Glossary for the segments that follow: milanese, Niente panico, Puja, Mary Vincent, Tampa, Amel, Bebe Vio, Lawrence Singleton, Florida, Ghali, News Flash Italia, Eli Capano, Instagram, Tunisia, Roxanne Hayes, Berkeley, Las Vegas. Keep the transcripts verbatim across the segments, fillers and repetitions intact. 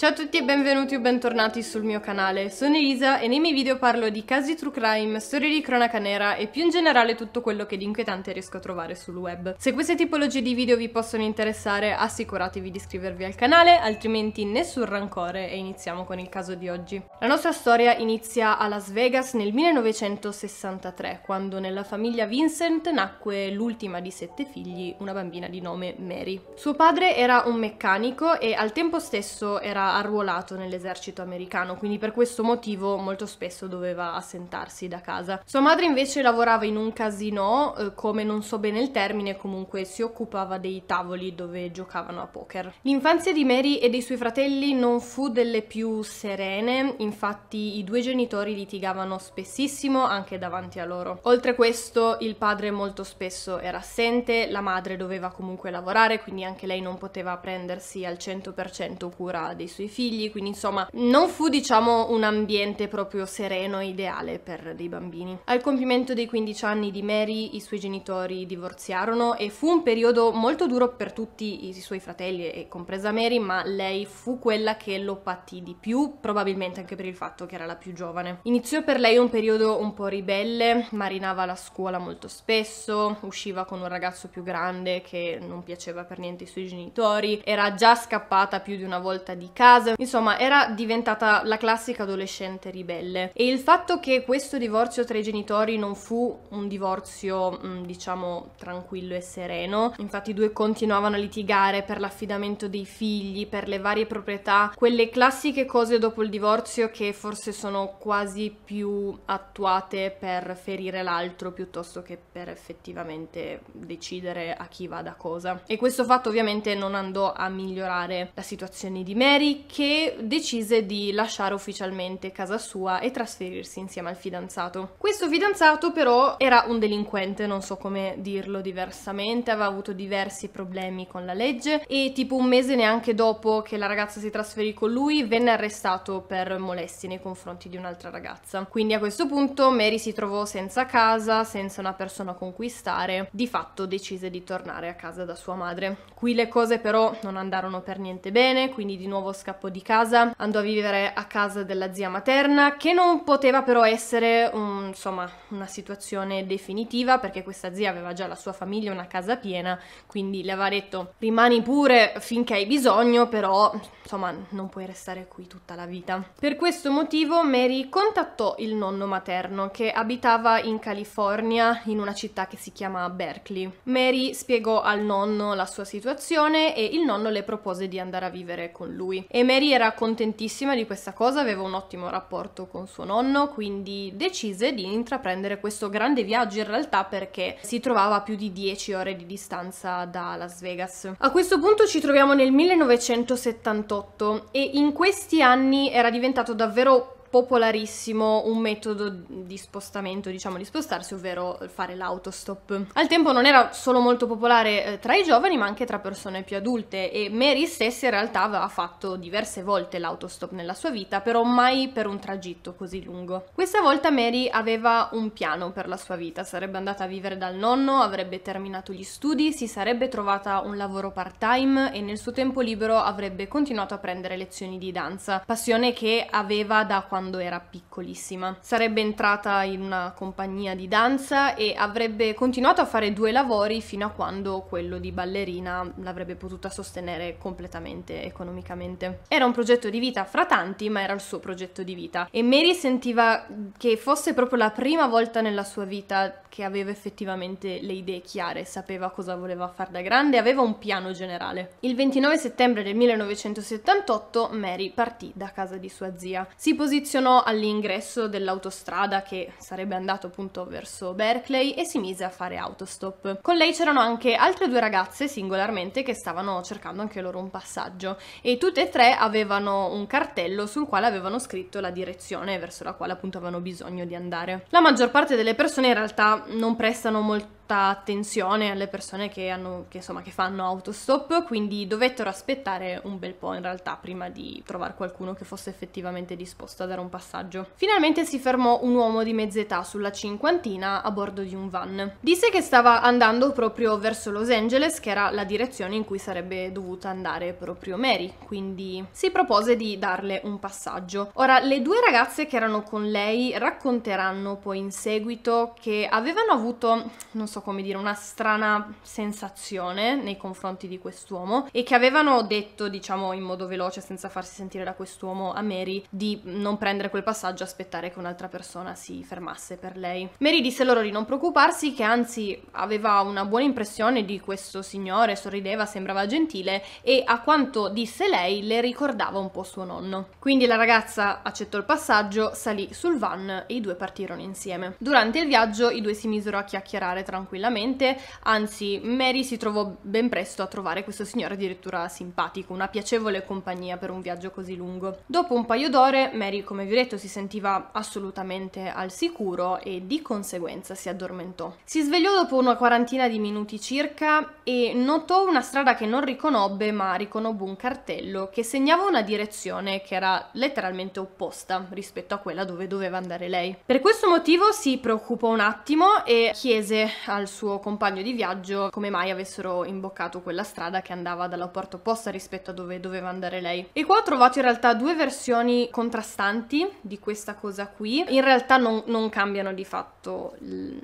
Ciao a tutti e benvenuti o bentornati sul mio canale, sono Elisa e nei miei video parlo di casi true crime, storie di cronaca nera e più in generale tutto quello che di inquietante riesco a trovare sul web. Se queste tipologie di video vi possono interessare assicuratevi di iscrivervi al canale, altrimenti nessun rancore e iniziamo con il caso di oggi. La nostra storia inizia a Las Vegas nel millenovecentosessantatré, quando nella famiglia Vincent nacque l'ultima di sette figli, una bambina di nome Mary. Suo padre era un meccanico e al tempo stesso era arruolato nell'esercito americano, quindi per questo motivo molto spesso doveva assentarsi da casa. Sua madre invece lavorava in un casino, eh, come non so bene il termine, comunque si occupava dei tavoli dove giocavano a poker. L'infanzia di Mary e dei suoi fratelli non fu delle più serene, infatti i due genitori litigavano spessissimo anche davanti a loro. Oltre questo il padre molto spesso era assente, la madre doveva comunque lavorare, quindi anche lei non poteva prendersi al cento per cento cura dei suoi figli, quindi insomma non fu diciamo un ambiente proprio sereno e ideale per dei bambini. Al compimento dei quindici anni di Mary i suoi genitori divorziarono e fu un periodo molto duro per tutti i suoi fratelli e compresa Mary, ma lei fu quella che lo patì di più, probabilmente anche per il fatto che era la più giovane. Iniziò per lei un periodo un po' ribelle, marinava la scuola molto spesso, usciva con un ragazzo più grande che non piaceva per niente ai suoi genitori, era già scappata più di una volta di casa, insomma era diventata la classica adolescente ribelle e il fatto che questo divorzio tra i genitori non fu un divorzio diciamo tranquillo e sereno, infatti i due continuavano a litigare per l'affidamento dei figli, per le varie proprietà, quelle classiche cose dopo il divorzio che forse sono quasi più attuate per ferire l'altro piuttosto che per effettivamente decidere a chi va da cosa. E questo fatto ovviamente non andò a migliorare la situazione di Mary, che decise di lasciare ufficialmente casa sua e trasferirsi insieme al fidanzato. Questo fidanzato però era un delinquente, non so come dirlo diversamente, aveva avuto diversi problemi con la legge e tipo un mese neanche dopo che la ragazza si trasferì con lui venne arrestato per molestie nei confronti di un'altra ragazza. Quindi a questo punto Mary si trovò senza casa, senza una persona con cui stare, di fatto decise di tornare a casa da sua madre. Qui le cose però non andarono per niente bene, quindi di nuovo scappò di casa, andò a vivere a casa della zia materna, che non poteva però essere un, insomma una situazione definitiva perché questa zia aveva già la sua famiglia, una casa piena, quindi le aveva detto rimani pure finché hai bisogno, però insomma non puoi restare qui tutta la vita. Per questo motivo Mary contattò il nonno materno che abitava in California in una città che si chiama Berkeley. Mary spiegò al nonno la sua situazione e il nonno le propose di andare a vivere con lui. E Mary era contentissima di questa cosa, aveva un ottimo rapporto con suo nonno, quindi decise di intraprendere questo grande viaggio in realtà perché si trovava a più di dieci ore di distanza da Las Vegas. A questo punto ci troviamo nel millenovecentosettantotto e in questi anni era diventato davvero popolarissimo un metodo di spostamento, diciamo di spostarsi, ovvero fare l'autostop. Al tempo non era solo molto popolare eh, tra i giovani ma anche tra persone più adulte e Mary stessa in realtà aveva fatto diverse volte l'autostop nella sua vita, però mai per un tragitto così lungo. Questa volta Mary aveva un piano per la sua vita, sarebbe andata a vivere dal nonno, avrebbe terminato gli studi, si sarebbe trovata un lavoro part-time e nel suo tempo libero avrebbe continuato a prendere lezioni di danza, passione che aveva da quando quando era piccolissima. Sarebbe entrata in una compagnia di danza e avrebbe continuato a fare due lavori fino a quando quello di ballerina l'avrebbe potuta sostenere completamente economicamente. Era un progetto di vita fra tanti, ma era il suo progetto di vita e Mary sentiva che fosse proprio la prima volta nella sua vita che aveva effettivamente le idee chiare, sapeva cosa voleva fare da grande, aveva un piano generale. Il ventinove settembre del millenovecentosettantotto Mary partì da casa di sua zia. Si posizionò all'ingresso dell'autostrada che sarebbe andato appunto verso Berkeley e si mise a fare autostop. Con lei c'erano anche altre due ragazze singolarmente che stavano cercando anche loro un passaggio e tutte e tre avevano un cartello sul quale avevano scritto la direzione verso la quale appunto avevano bisogno di andare. La maggior parte delle persone in realtà non prestano molto molta attenzione alle persone che, hanno, che, insomma, che fanno autostop, quindi dovettero aspettare un bel po' in realtà prima di trovare qualcuno che fosse effettivamente disposto a dare un passaggio. Finalmente si fermò un uomo di mezz'età, sulla cinquantina, a bordo di un van. Disse che stava andando proprio verso Los Angeles, che era la direzione in cui sarebbe dovuta andare proprio Mary, quindi si propose di darle un passaggio. Ora, le due ragazze che erano con lei racconteranno poi in seguito che avevano avuto, non so come dire, una strana sensazione nei confronti di quest'uomo e che avevano detto, diciamo in modo veloce, senza farsi sentire da quest'uomo, a Mary di non prendere quel passaggio, aspettare che un'altra persona si fermasse per lei. Mary disse loro di non preoccuparsi, che anzi aveva una buona impressione di questo signore, sorrideva, sembrava gentile e a quanto disse lei le ricordava un po' suo nonno. Quindi la ragazza accettò il passaggio, salì sul van e i due partirono insieme. Durante il viaggio i due si misero a chiacchierare tranquillamente, anzi Mary si trovò ben presto a trovare questo signore addirittura simpatico, una piacevole compagnia per un viaggio così lungo. Dopo un paio d'ore Mary, come vi ho detto, si sentiva assolutamente al sicuro e di conseguenza si addormentò. Si svegliò dopo una quarantina di minuti circa e notò una strada che non riconobbe, ma riconobbe un cartello che segnava una direzione che era letteralmente opposta rispetto a quella dove doveva andare lei. Per questo motivo si preoccupò un attimo e chiese al suo compagno di viaggio come mai avessero imboccato quella strada che andava dalla porta opposta rispetto a dove doveva andare lei. E qua ho trovato in realtà due versioni contrastanti di questa cosa qui. In realtà non, non cambiano di fatto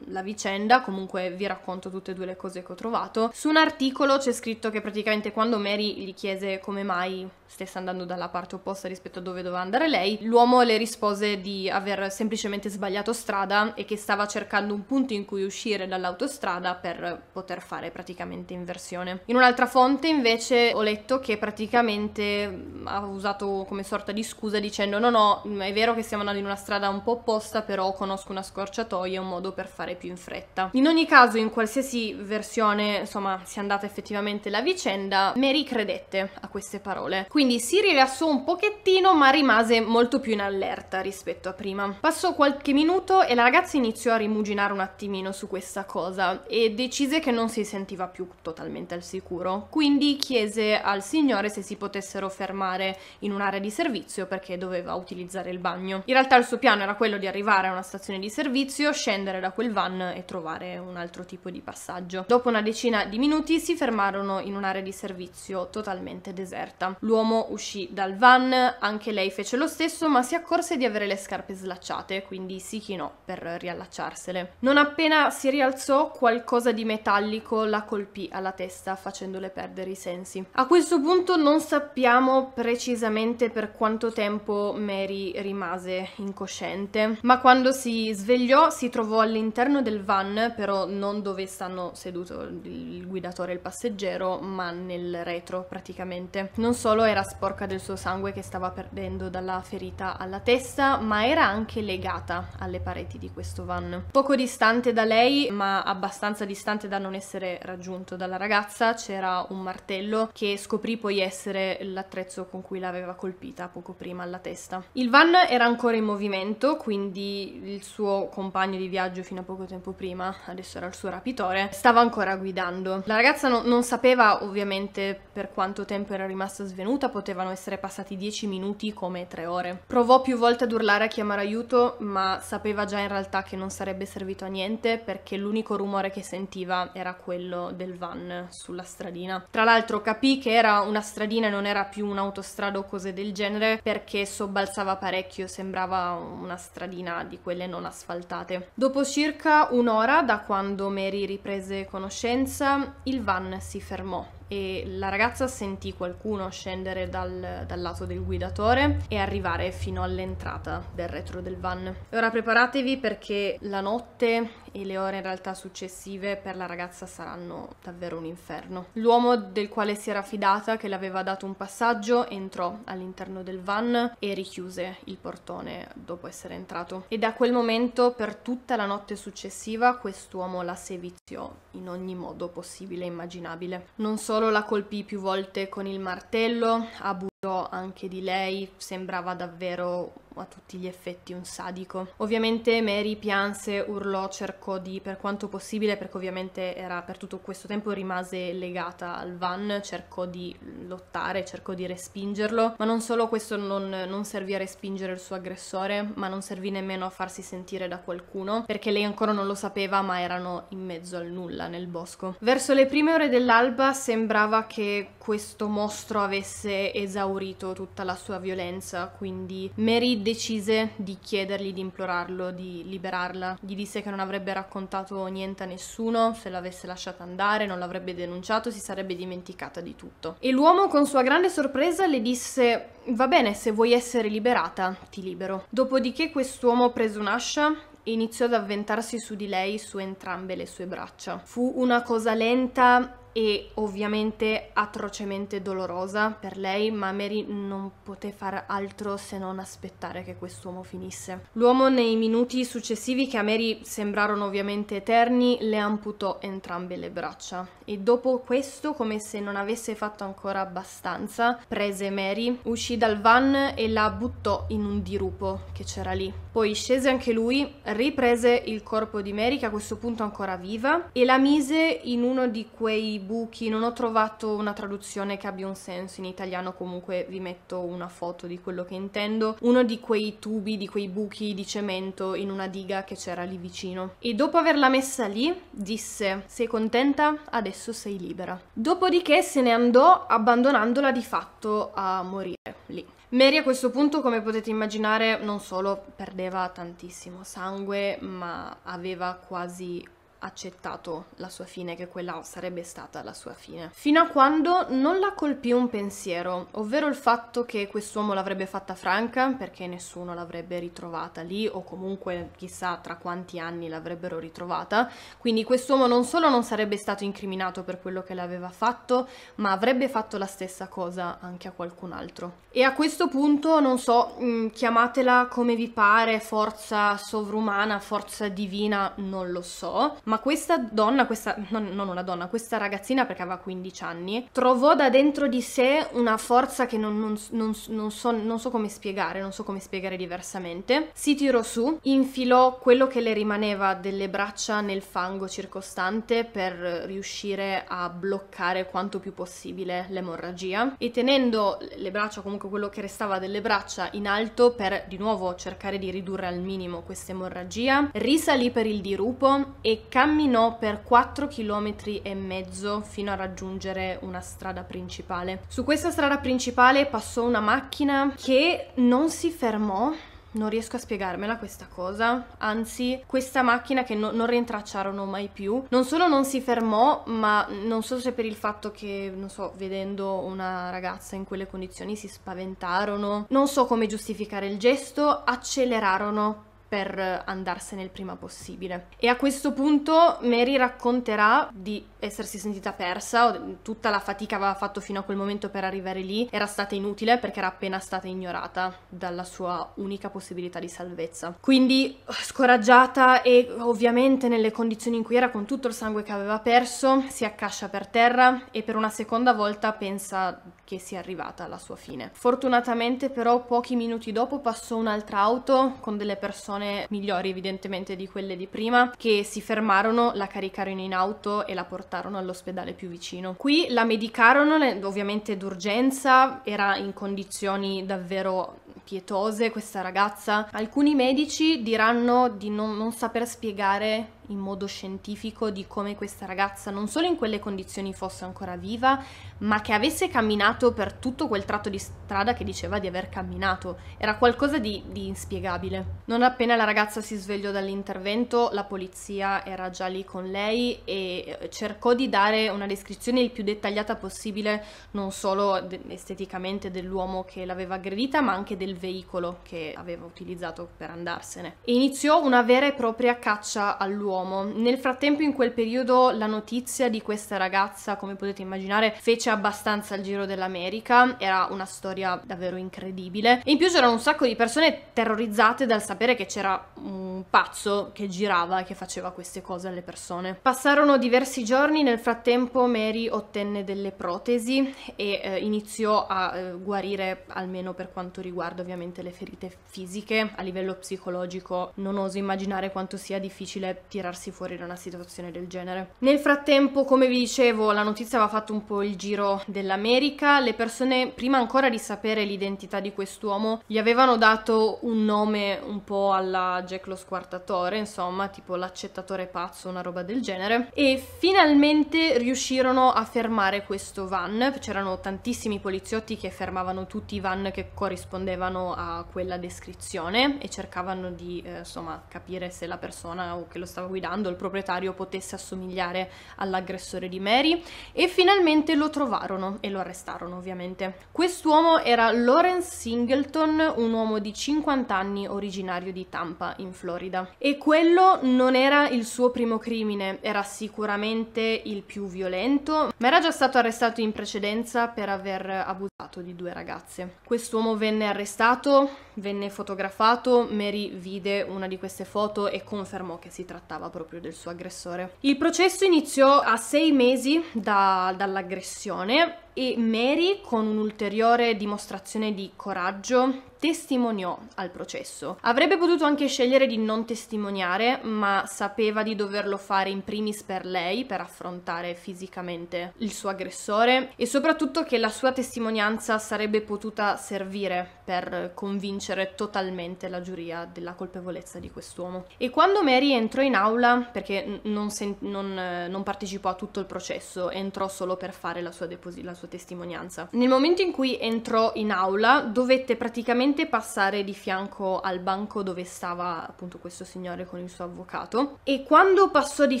la vicenda, comunque vi racconto tutte e due le cose che ho trovato. Su un articolo c'è scritto che praticamente quando Mary gli chiese come mai stesse andando dalla parte opposta rispetto a dove doveva andare lei, l'uomo le rispose di aver semplicemente sbagliato strada e che stava cercando un punto in cui uscire dall'autostrada per poter fare praticamente inversione. In un'altra fonte invece ho letto che praticamente ha usato come sorta di scusa dicendo no no, è vero che stiamo andando in una strada un po' opposta, però conosco una scorciatoia, un modo per fare più in fretta. In ogni caso, in qualsiasi versione insomma sia andata effettivamente la vicenda, Mary credette a queste parole. Quindi si rilassò un pochettino, ma rimase molto più in allerta rispetto a prima. Passò qualche minuto e la ragazza iniziò a rimuginare un attimino su questa cosa e decise che non si sentiva più totalmente al sicuro. Quindi chiese al signore se si potessero fermare in un'area di servizio perché doveva utilizzare il bagno. In realtà il suo piano era quello di arrivare a una stazione di servizio, scendere da quel van e trovare un altro tipo di passaggio. Dopo una decina di minuti si fermarono in un'area di servizio totalmente deserta. L'uomo uscì dal van, anche lei fece lo stesso, ma si accorse di avere le scarpe slacciate, quindi si chinò per riallacciarsele. Non appena si rialzò, qualcosa di metallico la colpì alla testa facendole perdere i sensi. A questo punto non sappiamo precisamente per quanto tempo Mary rimase incosciente, ma quando si svegliò si trovò all'interno del van, però non dove stanno seduto il guidatore e il passeggero, ma nel retro praticamente. Non solo era sporca del suo sangue che stava perdendo dalla ferita alla testa, ma era anche legata alle pareti di questo van. Poco distante da lei, ma abbastanza distante da non essere raggiunto dalla ragazza, c'era un martello che scoprì poi essere l'attrezzo con cui l'aveva colpita poco prima alla testa. Il van era ancora in movimento, quindi il suo compagno di viaggio fino a poco tempo prima, adesso era il suo rapitore, stava ancora guidando. La ragazza no, non sapeva ovviamente per quanto tempo era rimasta svenuta, potevano essere passati dieci minuti come tre ore. Provò più volte ad urlare, a chiamare aiuto, ma sapeva già in realtà che non sarebbe servito a niente perché l'unico rumore che sentiva era quello del van sulla stradina. Tra l'altro capì che era una stradina e non era più un'autostrada o cose del genere perché sobbalzava parecchio, sembrava una stradina di quelle non asfaltate. Dopo circa un'ora da quando Mary riprese conoscenza, il van si fermò e la ragazza sentì qualcuno scendere dal, dal lato del guidatore e arrivare fino all'entrata del retro del van. Ora preparatevi perché la notte e le ore in realtà successive per la ragazza saranno davvero un inferno. L'uomo del quale si era fidata, che le aveva dato un passaggio, entrò all'interno del van e richiuse il portone dopo essere entrato. E da quel momento, per tutta la notte successiva, quest'uomo la seviziò in ogni modo possibile e immaginabile. Non solo la colpì più volte con il martello, abusò anche di lei, sembrava davvero a tutti gli effetti un sadico. Ovviamente Mary pianse, urlò, cercò di, per quanto possibile, perché ovviamente era per tutto questo tempo rimase legata al van, cercò di lottare, cercò di respingerlo, ma non solo questo non, non servì a respingere il suo aggressore, ma non servì nemmeno a farsi sentire da qualcuno, perché lei ancora non lo sapeva, ma erano in mezzo al nulla, nel bosco. Verso le prime ore dell'alba sembrava che questo mostro avesse esaurito tutta la sua violenza, quindi Mary decise di chiedergli, di implorarlo, di liberarla. Gli disse che non avrebbe raccontato niente a nessuno, se l'avesse lasciata andare, non l'avrebbe denunciato, si sarebbe dimenticata di tutto. E l'uomo, con sua grande sorpresa, le disse: va bene, se vuoi essere liberata, ti libero. Dopodiché quest'uomo prese un'ascia e iniziò ad avventarsi su di lei, su entrambe le sue braccia. Fu una cosa lenta e ovviamente atrocemente dolorosa per lei, ma Mary non poté far altro se non aspettare che quest'uomo finisse. L'uomo, nei minuti successivi, che a Mary sembrarono ovviamente eterni, le amputò entrambe le braccia, e dopo questo, come se non avesse fatto ancora abbastanza, prese Mary, uscì dal van e la buttò in un dirupo che c'era lì. Poi scese anche lui, riprese il corpo di Mary, che a questo punto ancora viva, e la mise in uno di quei buchi. Non ho trovato una traduzione che abbia un senso in italiano, comunque vi metto una foto di quello che intendo, uno di quei tubi, di quei buchi di cemento in una diga che c'era lì vicino. E dopo averla messa lì disse: sei contenta? Adesso sei libera. Dopodiché se ne andò, abbandonandola di fatto a morire lì. Mary a questo punto, come potete immaginare, non solo perdeva tantissimo sangue, ma aveva quasi accettato la sua fine, che quella sarebbe stata la sua fine, fino a quando non la colpì un pensiero, ovvero il fatto che quest'uomo l'avrebbe fatta franca, perché nessuno l'avrebbe ritrovata lì, o comunque chissà tra quanti anni l'avrebbero ritrovata. Quindi quest'uomo non solo non sarebbe stato incriminato per quello che l'aveva fatto, ma avrebbe fatto la stessa cosa anche a qualcun altro. E a questo punto, non so, chiamatela come vi pare, forza sovrumana, forza divina, non lo so, ma questa donna, questa, non, non una donna, questa ragazzina, perché aveva quindici anni, trovò da dentro di sé una forza che non, non, non, non, so, non so come spiegare, non so come spiegare diversamente. Si tirò su, infilò quello che le rimaneva delle braccia nel fango circostante per riuscire a bloccare quanto più possibile l'emorragia, e tenendo le braccia, comunque quello che restava delle braccia, in alto per di nuovo cercare di ridurre al minimo questa emorragia, risalì per il dirupo e camminò per quattro chilometri e mezzo fino a raggiungere una strada principale. Su questa strada principale passò una macchina che non si fermò. Non riesco a spiegarmela questa cosa, anzi questa macchina, che no, non rintracciarono mai più, non solo non si fermò, ma non so se per il fatto che, non so, vedendo una ragazza in quelle condizioni si spaventarono, non so come giustificare il gesto, accelerarono per andarsene il prima possibile. E a questo punto Mary racconterà di essersi sentita persa, tutta la fatica che aveva fatto fino a quel momento per arrivare lì era stata inutile, perché era appena stata ignorata dalla sua unica possibilità di salvezza. Quindi, scoraggiata e ovviamente nelle condizioni in cui era, con tutto il sangue che aveva perso, si accascia per terra e per una seconda volta pensa che sia arrivata alla sua fine. Fortunatamente però pochi minuti dopo passò un'altra auto con delle persone migliori evidentemente di quelle di prima, che si fermarono, la caricarono in auto e la portarono all'ospedale più vicino. Qui la medicarono ovviamente d'urgenza, era in condizioni davvero pietose questa ragazza. Alcuni medici diranno di non, non saper spiegare in modo scientifico di come questa ragazza non solo in quelle condizioni fosse ancora viva, ma che avesse camminato per tutto quel tratto di strada che diceva di aver camminato. Era qualcosa di, di inspiegabile. Non appena la ragazza si svegliò dall'intervento, la polizia era già lì con lei e cercò di dare una descrizione il più dettagliata possibile, non solo esteticamente dell'uomo che l'aveva aggredita, ma anche del veicolo che aveva utilizzato per andarsene. E iniziò una vera e propria caccia all'uomo, uomo. Nel frattempo, in quel periodo, la notizia di questa ragazza, come potete immaginare, fece abbastanza il giro dell'America, era una storia davvero incredibile, e in più c'erano un sacco di persone terrorizzate dal sapere che c'era un pazzo che girava e che faceva queste cose alle persone. Passarono diversi giorni, nel frattempo Mary ottenne delle protesi e eh, iniziò a eh, guarire, almeno per quanto riguarda ovviamente le ferite fisiche. A livello psicologico non oso immaginare quanto sia difficile tirarsi fuori da una situazione del genere. Nel frattempo, come vi dicevo, la notizia aveva fatto un po' il giro dell'America. Le persone, prima ancora di sapere l'identità di quest'uomo, gli avevano dato un nome un po' alla Jack lo squartatore, insomma, tipo l'accettatore pazzo, una roba del genere, e finalmente riuscirono a fermare questo van. C'erano tantissimi poliziotti che fermavano tutti i van che corrispondevano a quella descrizione e cercavano di eh, insomma capire se la persona o che lo stava guidando, il proprietario, potesse assomigliare all'aggressore di Mary, e finalmente lo trovarono e lo arrestarono ovviamente. Quest'uomo era Lawrence Singleton, un uomo di cinquanta anni originario di Tampa in Florida, e quello non era il suo primo crimine, era sicuramente il più violento, ma era già stato arrestato in precedenza per aver abusato di due ragazze. Quest'uomo venne arrestato, venne fotografato, Mary vide una di queste foto e confermò che si trattava proprio del suo aggressore. Il processo iniziò a sei mesi da, dall'aggressione, e Mary, con un'ulteriore dimostrazione di coraggio, testimoniò al processo. Avrebbe potuto anche scegliere di non testimoniare, ma sapeva di doverlo fare in primis per lei, per affrontare fisicamente il suo aggressore, e soprattutto che la sua testimonianza sarebbe potuta servire per convincere totalmente la giuria della colpevolezza di quest'uomo. E quando Mary entrò in aula, perché non, non, non partecipò a tutto il processo, entrò solo per fare la sua deposizione, testimonianza. Nel momento in cui entrò in aula, dovette praticamente passare di fianco al banco dove stava appunto questo signore con il suo avvocato, e quando passò di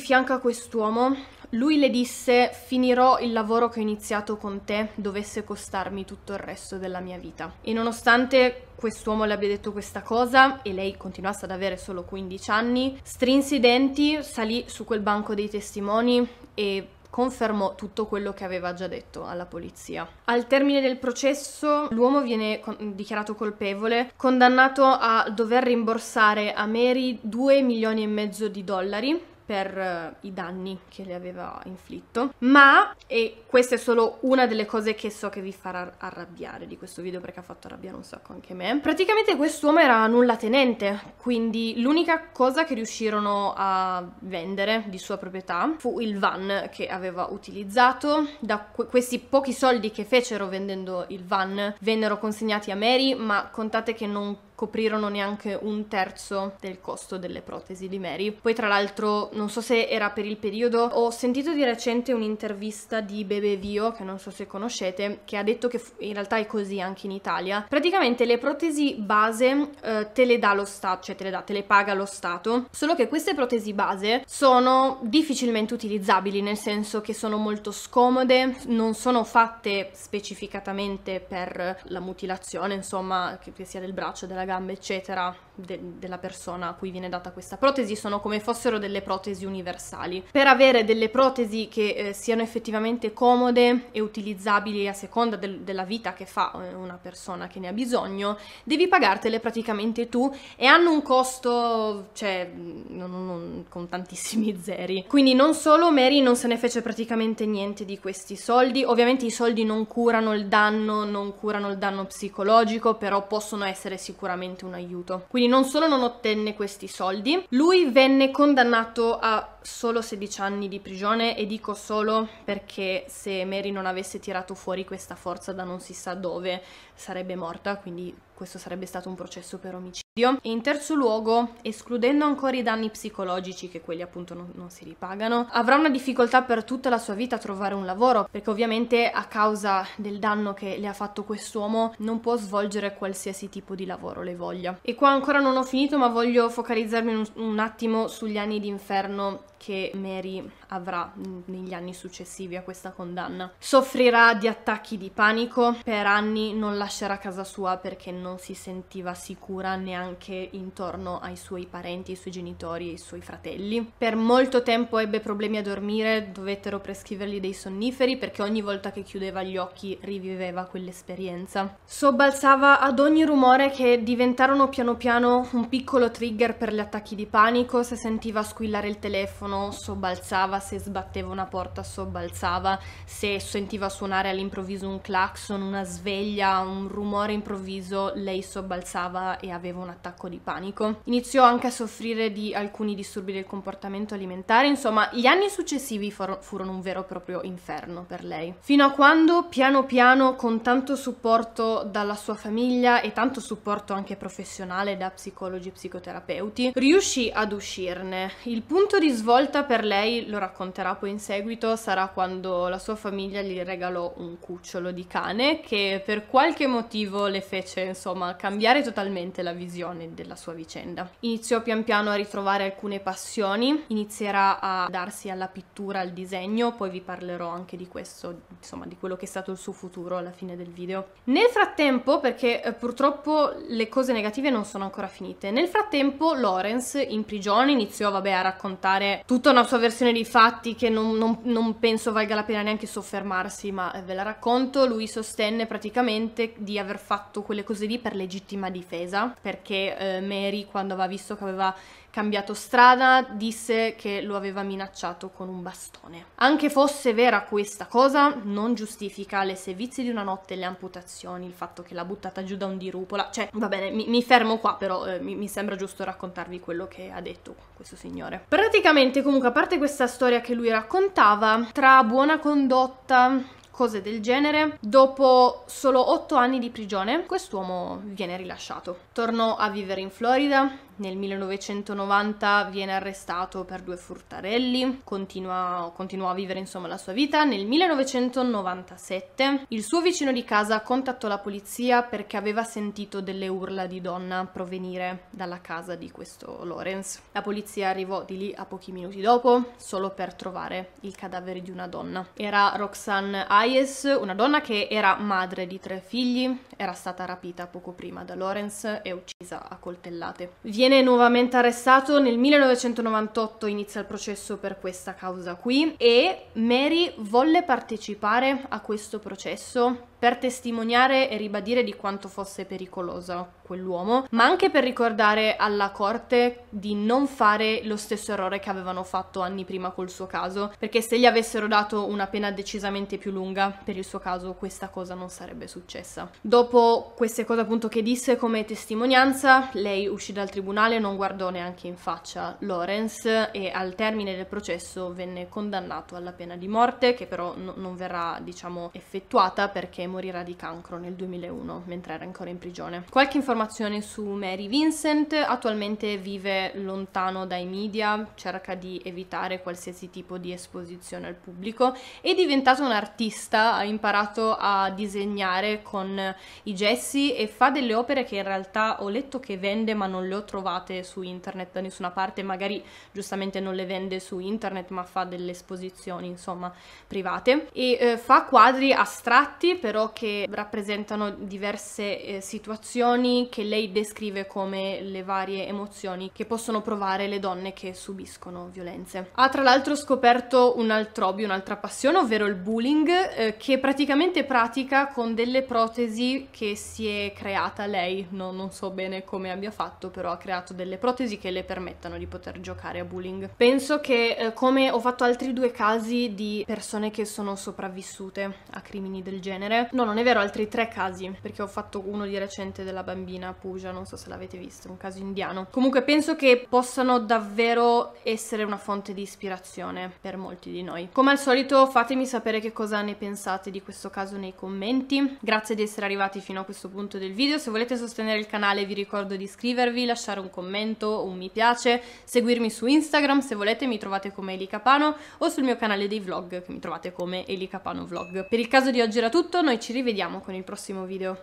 fianco a quest'uomo, lui le disse: finirò il lavoro che ho iniziato con te, dovesse costarmi tutto il resto della mia vita. E nonostante quest'uomo le abbia detto questa cosa e lei continuasse ad avere solo quindici anni, strinse i denti, salì su quel banco dei testimoni e confermò tutto quello che aveva già detto alla polizia. Al termine del processo l'uomo viene dichiarato colpevole, condannato a dover rimborsare a Mary due milioni e mezzo di dollari per i danni che le aveva inflitto. Ma, e questa è solo una delle cose che so che vi farà arrabbiare di questo video, perché ha fatto arrabbiare un sacco anche me, praticamente quest'uomo era nullatenente, quindi l'unica cosa che riuscirono a vendere di sua proprietà fu il van che aveva utilizzato. Da que questi pochi soldi che fecero vendendo il van vennero consegnati a Mary, ma contate che non coprirono neanche un terzo del costo delle protesi di Mary. Poi, tra l'altro, non so se era per il periodo, ho sentito di recente un'intervista di Bebe Vio, che non so se conoscete, che ha detto che in realtà è così anche in Italia. Praticamente le protesi base eh, te le dà lo Stato, cioè te le dà, te le paga lo Stato, solo che queste protesi base sono difficilmente utilizzabili, nel senso che sono molto scomode, non sono fatte specificatamente per la mutilazione, insomma, che, che sia del braccio, della gamba, eccetera, de della persona a cui viene data questa protesi. Sono come fossero delle protesi universali. Per avere delle protesi che eh, siano effettivamente comode e utilizzabili a seconda del della vita che fa una persona che ne ha bisogno, devi pagartele praticamente tu, e hanno un costo, cioè, non, non, con tantissimi zeri. Quindi non solo Mary non se ne fece praticamente niente di questi soldi. Ovviamente i soldi non curano il danno, non curano il danno psicologico, però possono essere sicuramente un aiuto. Quindi non solo non ottenne questi soldi, lui venne condannato a solo sedici anni di prigione, e dico solo perché se Mary non avesse tirato fuori questa forza da non si sa dove, sarebbe morta, quindi questo sarebbe stato un processo per omicidio. E in terzo luogo, escludendo ancora i danni psicologici, che quelli appunto non, non si ripagano, avrà una difficoltà per tutta la sua vita a trovare un lavoro, perché ovviamente a causa del danno che le ha fatto quest'uomo non può svolgere qualsiasi tipo di lavoro le voglia. E qua ancora non ho finito, ma voglio focalizzarmi un, un attimo sugli anni d'inferno che Mary avrà negli anni successivi a questa condanna. Soffrirà di attacchi di panico, per anni non lascerà casa sua perché non si sentiva sicura neanche intorno ai suoi parenti, ai suoi genitori, ai suoi fratelli. Per molto tempo ebbe problemi a dormire, dovettero prescrivergli dei sonniferi perché ogni volta che chiudeva gli occhi riviveva quell'esperienza. Sobbalzava ad ogni rumore, che diventarono piano piano un piccolo trigger per gli attacchi di panico. Se sentiva squillare il telefono sobbalzava, se sbatteva una porta sobbalzava, se sentiva suonare all'improvviso un clacson, una sveglia, un rumore improvviso, lei sobbalzava e aveva un attacco di panico. Iniziò anche a soffrire di alcuni disturbi del comportamento alimentare. Insomma, gli anni successivi furono un vero e proprio inferno per lei, fino a quando piano piano, con tanto supporto dalla sua famiglia e tanto supporto anche professionale da psicologi e psicoterapeuti, riuscì ad uscirne. Il punto di svolta per lei, lo racconterà poi in seguito, sarà quando la sua famiglia gli regalò un cucciolo di cane che per qualche motivo le fece, insomma, cambiare totalmente la visione della sua vicenda. Iniziò pian piano a ritrovare alcune passioni, inizierà a darsi alla pittura, al disegno, poi vi parlerò anche di questo, insomma di quello che è stato il suo futuro alla fine del video. Nel frattempo, perché purtroppo le cose negative non sono ancora finite, nel frattempo Lawrence in prigione iniziò vabbè a raccontare tutta una sua versione dei fatti che non, non, non penso valga la pena neanche soffermarsi, ma ve la racconto. Lui sostenne praticamente di aver fatto quelle cose lì per legittima difesa, perché eh, Mary, quando aveva visto che aveva cambiato strada, disse che lo aveva minacciato con un bastone. Anche fosse vera questa cosa, non giustifica le sevizie di una notte, le amputazioni, il fatto che l'ha buttata giù da un dirupola. Cioè, va bene, mi, mi fermo qua, però eh, mi, mi sembra giusto raccontarvi quello che ha detto questo signore. Praticamente, comunque, a parte questa storia che lui raccontava, tra buona condotta, cose del genere, dopo solo otto anni di prigione quest'uomo viene rilasciato. Tornò a vivere in Florida. Nel millenovecentonovanta viene arrestato per due furtarelli, continua, continua a vivere insomma la sua vita. Nel millenovecentonovantasette il suo vicino di casa contattò la polizia perché aveva sentito delle urla di donna provenire dalla casa di questo Lawrence. La polizia arrivò di lì a pochi minuti dopo solo per trovare il cadavere di una donna. Era Roxanne Hayes, una donna che era madre di tre figli, era stata rapita poco prima da Lawrence e uccisa a coltellate. Viene nuovamente arrestato, nel millenovecentonovantotto inizia il processo per questa causa qui, e Mary volle partecipare a questo processo per testimoniare e ribadire di quanto fosse pericoloso quell'uomo, ma anche per ricordare alla corte di non fare lo stesso errore che avevano fatto anni prima col suo caso, perché se gli avessero dato una pena decisamente più lunga per il suo caso questa cosa non sarebbe successa. Dopo queste cose appunto che disse come testimonianza, lei uscì dal tribunale, non guardò neanche in faccia Lawrence e al termine del processo venne condannato alla pena di morte, che però no- non verrà, diciamo, effettuata perché morirà di cancro nel duemilauno mentre era ancora in prigione. Qualche informazione su Mary Vincent: attualmente vive lontano dai media, cerca di evitare qualsiasi tipo di esposizione al pubblico, è diventata un'artista, ha imparato a disegnare con i gessi e fa delle opere che in realtà ho letto che vende, ma non le ho trovate su internet da nessuna parte, magari giustamente non le vende su internet ma fa delle esposizioni insomma private, e eh, fa quadri astratti per però che rappresentano diverse eh, situazioni che lei descrive come le varie emozioni che possono provare le donne che subiscono violenze. Ha tra l'altro scoperto un altro hobby, un'altra passione, ovvero il bullying, eh, che praticamente pratica con delle protesi che si è creata lei. No, non so bene come abbia fatto, però ha creato delle protesi che le permettano di poter giocare a bullying. Penso che eh, come ho fatto altri due casi di persone che sono sopravvissute a crimini del genere, no, non è vero, altri tre casi, perché ho fatto uno di recente della bambina Puja, non so se l'avete visto, un caso indiano. Comunque penso che possano davvero essere una fonte di ispirazione per molti di noi. Come al solito fatemi sapere che cosa ne pensate di questo caso nei commenti. Grazie di essere arrivati fino a questo punto del video. Se volete sostenere il canale vi ricordo di iscrivervi, lasciare un commento, un mi piace, seguirmi su Instagram se volete, mi trovate come Eli Capano, o sul mio canale dei vlog che mi trovate come Eli Capano Vlog. Per il caso di oggi era tutto, noi ci rivediamo con il prossimo video.